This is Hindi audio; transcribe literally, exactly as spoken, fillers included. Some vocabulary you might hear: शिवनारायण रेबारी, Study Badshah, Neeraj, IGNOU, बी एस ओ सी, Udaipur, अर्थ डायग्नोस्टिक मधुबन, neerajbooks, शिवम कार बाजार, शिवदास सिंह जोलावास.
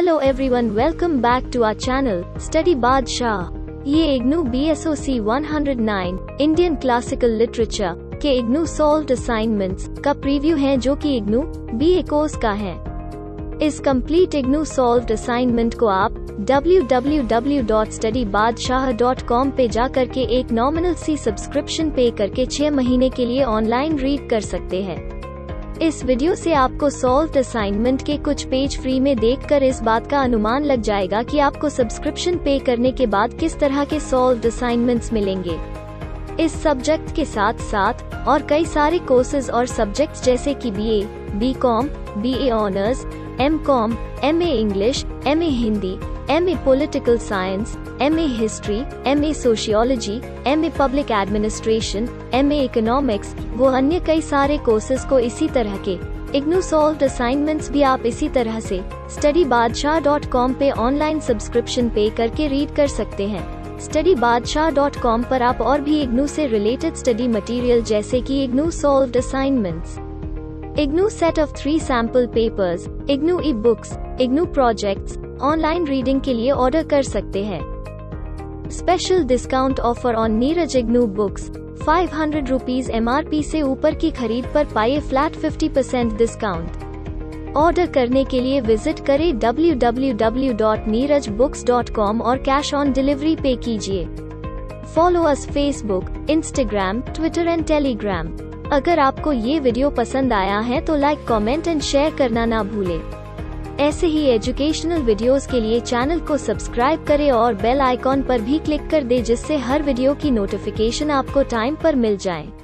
Hello everyone, welcome back to our channel study Badshah. ये IGNOU बी एस ओ सी one O nine Indian classical literature के इग्नू सॉल्व्ड असाइनमेंट्स का प्रीव्यू है, जो कि इग्नू बी ए कोर्स का है। इस कंप्लीट इग्नू सॉल्व्ड असाइनमेंट को आप W W W dot study Badshah dot com पे जाकर के एक नॉमिनल सी सब्सक्रिप्शन पे करके छह महीने के लिए ऑनलाइन रीड कर सकते हैं। इस वीडियो से आपको सॉल्व्ड असाइनमेंट के कुछ पेज फ्री में देखकर इस बात का अनुमान लग जाएगा कि आपको सब्सक्रिप्शन पे करने के बाद किस तरह के सॉल्व्ड असाइनमेंट्स मिलेंगे। इस सब्जेक्ट के साथ साथ और कई सारे कोर्सेज और सब्जेक्ट्स जैसे कि BA, BCom, BA honours, MCom, MA English, MA Hindi, MA political science, MA history, MA sociology, MA public administration, MA economics, वो अन्य कई सारे कोर्सेज को इसी तरह के इग्नू सॉल्व्ड असाइनमेंट्स भी आप इसी तरह से स्टडी बादशाह डॉट कॉम पे ऑनलाइन सब्सक्रिप्शन पे करके रीड कर सकते हैं। स्टडी बादशाह डॉट कॉम पर आप और भी इग्नू से रिलेटेड स्टडी मटेरियल जैसे कि IGNOU solved assignments, IGNOU set of three sample papers, IGNOU e books, IGNOU projects online reading के लिए ऑर्डर कर सकते हैं। Special discount offer on Neeraj IGNOU books, five hundred rupees M R P से ऊपर की खरीद पर पाए flat fifty percent discount. Order करने के लिए विजिट करें W W W dot Neeraj books dot com और कैश ऑन डिलीवरी पे कीजिए। Follow us Facebook, Instagram, Twitter and Telegram. अगर आपको ये वीडियो पसंद आया है तो लाइक, कॉमेंट एंड शेयर करना ना भूले। ऐसे ही एजुकेशनल वीडियोस के लिए चैनल को सब्सक्राइब करें और बेल आइकॉन पर भी क्लिक कर दें, जिससे हर वीडियो की नोटिफिकेशन आपको टाइम पर मिल जाए।